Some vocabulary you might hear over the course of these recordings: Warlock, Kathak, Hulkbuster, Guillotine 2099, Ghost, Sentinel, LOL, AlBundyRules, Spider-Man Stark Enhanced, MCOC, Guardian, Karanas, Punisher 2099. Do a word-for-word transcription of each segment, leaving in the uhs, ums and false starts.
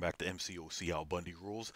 welcome back to M C O C Al Bundy Rules.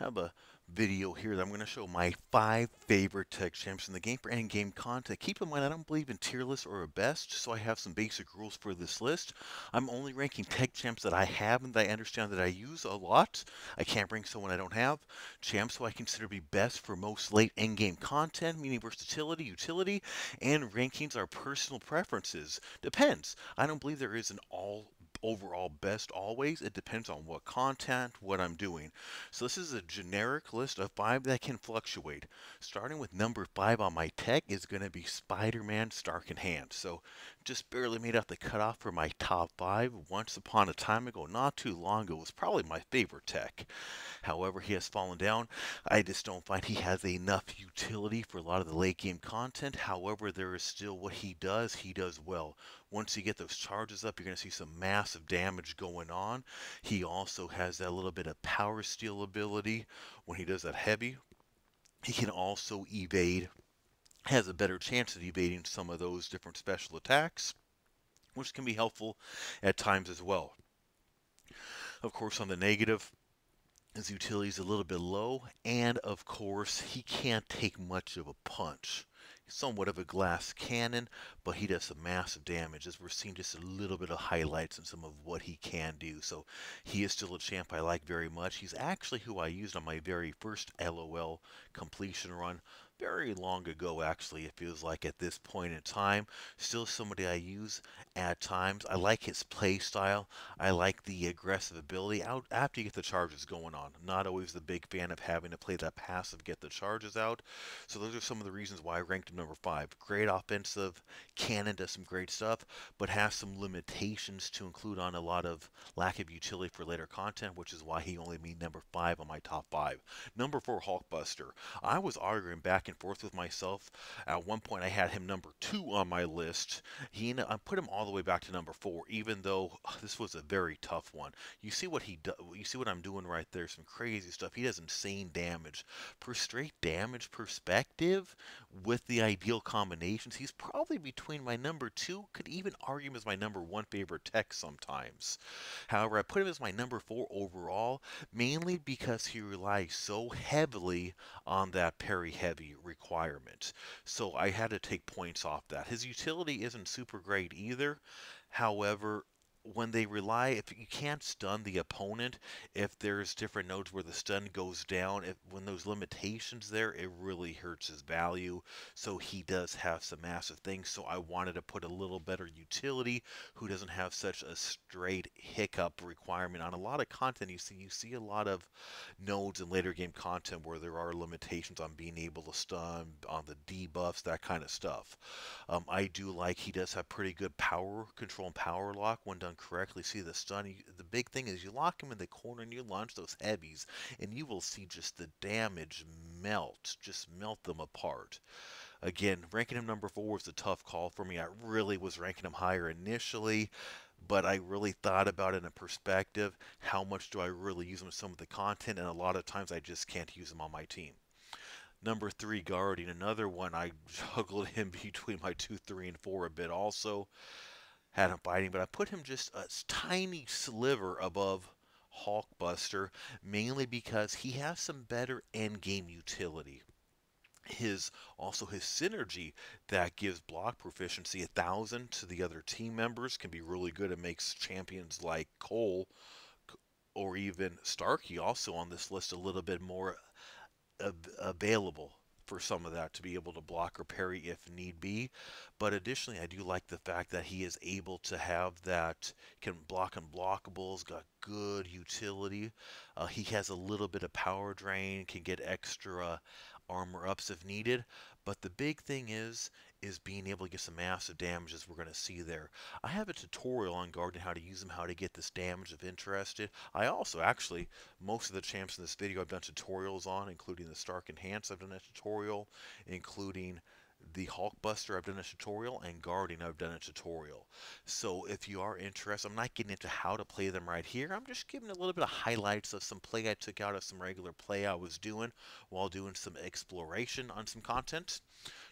I have a video here that I'm going to show my five favorite tech champs in the game for end game content. Keep in mind I don't believe in tier lists or a best, so I have some basic rules for this list. I'm only ranking tech champs that I have and that I understand that I use a lot. I can't rank someone I don't have. Champs who I consider to be best for most late end game content, meaning versatility, utility, and rankings are personal preferences. Depends. I don't believe there is an all overall best always. It depends on what content, what I'm doing. So this is a generic list of five that can fluctuate. Starting with number five on my tech is going to be Spider-Man Stark Enhanced. So just barely made out the cutoff for my top five. Once upon a time ago, not too long ago, was probably my favorite tech. However, he has fallen down. I just don't find he has enough utility for a lot of the late game content. However, there is still what he does. He does well. Once you get those charges up, you're going to see some massive damage going on. He also has that little bit of power steal ability. When he does that heavy, he can also evade, has a better chance of evading some of those different special attacks, which can be helpful at times as well. Of course, on the negative, his utility is a little bit low, and of course, he can't take much of a punch. Somewhat of a glass cannon, but he does some massive damage, as we're seeing just a little bit of highlights and some of what he can do. So he is still a champ I like very much. He's actually who I used on my very first L O L completion run very long ago. Actually, it feels like at this point in time, still somebody I use at times. I like his play style. I like the aggressive ability out after you get the charges going on. Not always the big fan of having to play that passive, get the charges out. So those are some of the reasons why I ranked him number five. Great offensive cannon, does some great stuff, but has some limitations to include on a lot of lack of utility for later content, which is why he only made number five on my top five. Number four, Hulkbuster. I was arguing back and forth with myself. At one point I had him number two on my list. He ended, I put him all the way back to number four, even though oh, this was a very tough one. You see what he does. You see what I'm doing right there. Some crazy stuff. He does insane damage. Per straight damage perspective, with the ideal combinations, he's probably between my number two, could even argue him as my number one favorite tech sometimes. However, I put him as my number four overall, mainly because he relies so heavily on that parry heavy requirement. So I had to take points off that. His utility isn't super great either. However, when they rely, if you can't stun the opponent, if there's different nodes where the stun goes down, if when those limitations there, it really hurts his value. So he does have some massive things. So I wanted to put a little better utility who doesn't have such a straight hiccup requirement on a lot of content. You see, you see a lot of nodes in later game content where there are limitations on being able to stun, on the debuffs, that kind of stuff. Um, I do like he does have pretty good power control and power lock when done correctly. See the stun. You, the big thing is you lock him in the corner and you launch those heavies, and you will see just the damage melt, just melt them apart. Again, ranking him number four was a tough call for me. I really was ranking him higher initially, but I really thought about it in a perspective. How much do I really use him in some of the content? And a lot of times I just can't use him on my team. Number three, Guardian. Another one I juggled him between my two, three, and four a bit also. Had him fighting, but I put him just a tiny sliver above Hulkbuster, mainly because he has some better end game utility. His also his synergy that gives block proficiency a thousand to the other team members can be really good. It makes champions like Cole or even Starkey also on this list a little bit more available for some of that to be able to block or parry if need be. But additionally, I do like the fact that he is able to have that, can block unblockables, got good utility. Uh, he has a little bit of power drain, can get extra armor ups if needed. But the big thing is, is being able to get some massive damage, as we're going to see there. I have a tutorial on Guardian, how to use them, how to get this damage if interested. I also, actually, most of the champs in this video I've done tutorials on, including the Stark Enhanced, I've done a tutorial, including the Hulkbuster, I've done a tutorial, and Guardian, I've done a tutorial. So if you are interested, I'm not getting into how to play them right here. I'm just giving a little bit of highlights of some play I took out of some regular play I was doing while doing some exploration on some content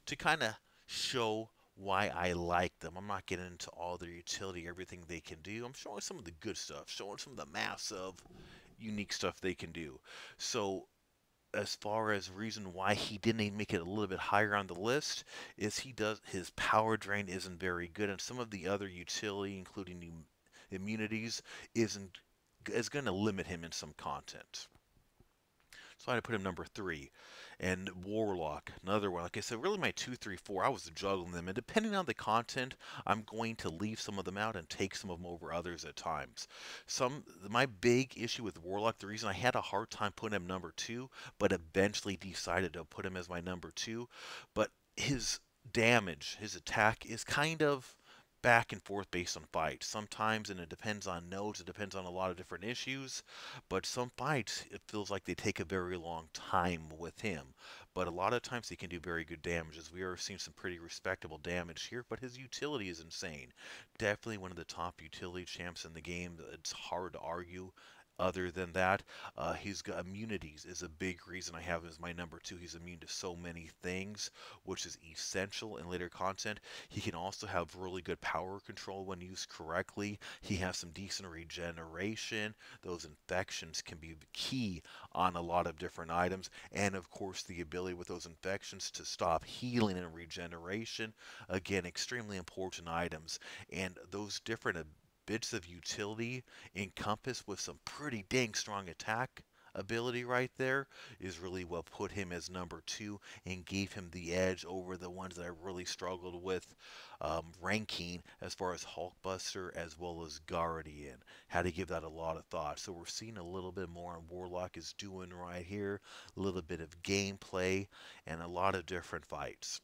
to kind of show why I like them. I'm not getting into all their utility, everything they can do. I'm showing some of the good stuff, showing some of the massive unique stuff they can do. So as far as reason why he didn't even make it a little bit higher on the list is he does his power drain isn't very good, and some of the other utility, including immunities, isn't is going to limit him in some content. So I had to put him number three. And Warlock, another one. Like I said, really my two, three, four, I was juggling them. And depending on the content, I'm going to leave some of them out and take some of them over others at times. Some, my big issue with Warlock, the reason I had a hard time putting him number two, but eventually decided to put him as my number two. But his damage, his attack is kind of back and forth based on fights sometimes, and it depends on nodes, it depends on a lot of different issues, but some fights it feels like they take a very long time with him, but a lot of times he can do very good damage, as we are seeing some pretty respectable damage here. But his utility is insane, definitely one of the top utility champs in the game. It's hard to argue other than that. Uh, he's got immunities is a big reason I have him as my number two. He's immune to so many things, which is essential in later content. He can also have really good power control when used correctly. He has some decent regeneration. Those infections can be key on a lot of different items, and of course the ability with those infections to stop healing and regeneration, again extremely important items. And those different bits of utility encompassed with some pretty dang strong attack ability right there is really what put him as number two and gave him the edge over the ones that I really struggled with um, ranking, as far as Hulkbuster as well as Guardian. Had to give that a lot of thought. So we're seeing a little bit more on Warlock is doing right here, a little bit of gameplay and a lot of different fights.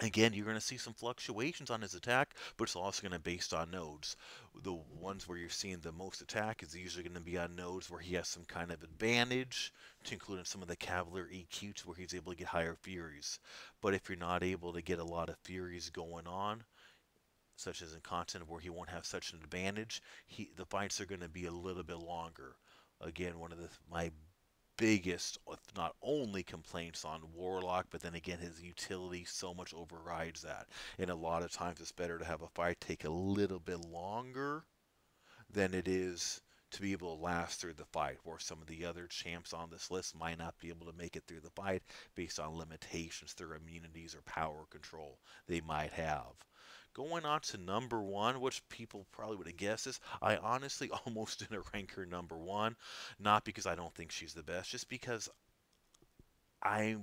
Again, you're going to see some fluctuations on his attack, but it's also going to be based on nodes. The ones where you're seeing the most attack is usually going to be on nodes where he has some kind of advantage, to include in some of the Cavalier E Q to where he's able to get higher Furies. But if you're not able to get a lot of Furies going on, such as in content where he won't have such an advantage, he, the fights are going to be a little bit longer. Again, one of the, my biggest, if not only, complaints on Warlock, but then again his utility so much overrides that, and a lot of times it's better to have a fight take a little bit longer than it is to be able to last through the fight, where some of the other champs on this list might not be able to make it through the fight based on limitations through immunities or power control they might have. Going on to number one, which people probably would have guessed this, I honestly almost didn't rank her number one, not because I don't think she's the best, just because I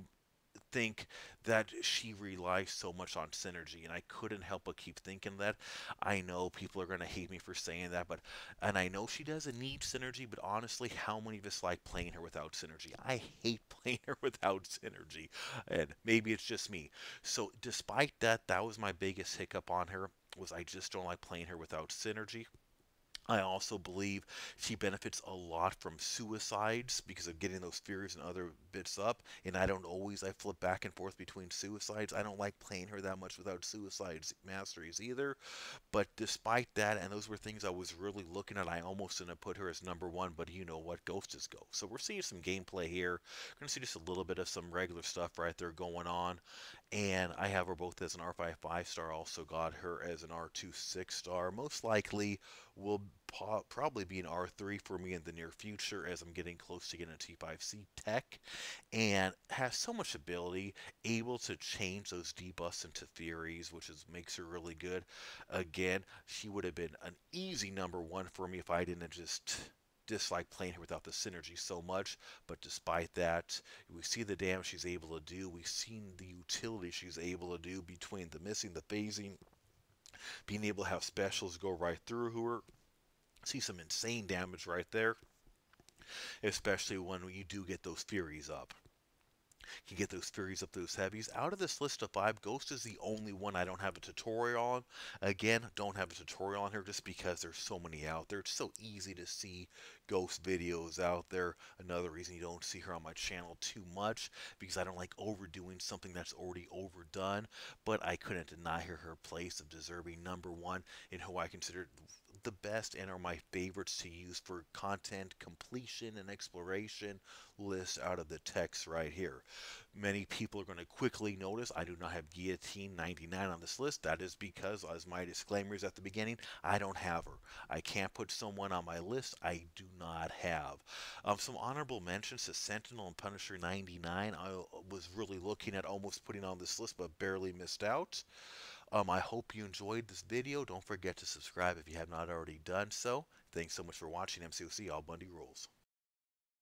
think that she relies so much on synergy, and I couldn't help but keep thinking that. I know people are going to hate me for saying that, but and I know she doesn't need synergy, but honestly, how many of us like playing her without synergy? I hate playing her without synergy, and maybe it's just me. So despite that, that was my biggest hiccup on her, was I just don't like playing her without synergy. I also believe she benefits a lot from suicides because of getting those Furies and other bits up, and I don't always, I flip back and forth between suicides. I don't like playing her that much without suicides masteries either, but despite that, and those were things I was really looking at, I almost didn't put her as number one, but you know what, Ghost is Ghost. So we're seeing some gameplay here, we're going to see just a little bit of some regular stuff right there going on, and I have her both as an R five five star, also got her as an R two six star, most likely will be probably be an R three for me in the near future, as I'm getting close to getting a T five C tech, and has so much ability, able to change those debuffs into Furies, which is makes her really good. Again, she would have been an easy number one for me if I didn't just dislike playing her without the synergy so much, but despite that, we see the damage she's able to do, we've seen the utility she's able to do between the missing, the phasing, being able to have specials go right through her. See some insane damage right there, especially when you do get those Furies up. You get those Furies up, those heavies. Out of this list of five, Ghost is the only one I don't have a tutorial on. Again, don't have a tutorial on her just because there's so many out there. It's so easy to see Ghost videos out there. Another reason you don't see her on my channel too much, because I don't like overdoing something that's already overdone. But I couldn't deny her her place of deserving number one in who I considered the best and are my favorites to use for content completion and exploration lists out of the text right here. Many people are going to quickly notice I do not have Guillotine ninety-nine on this list. That is because, as my disclaimers at the beginning, I don't have her. I can't put someone on my list I do not have. Um, some honorable mentions to Sentinel and Punisher ninety-nine. I was really looking at almost putting on this list but barely missed out. Um, I hope you enjoyed this video. Don't forget to subscribe if you have not already done so. Thanks so much for watching M C O C. All Bundy Rules.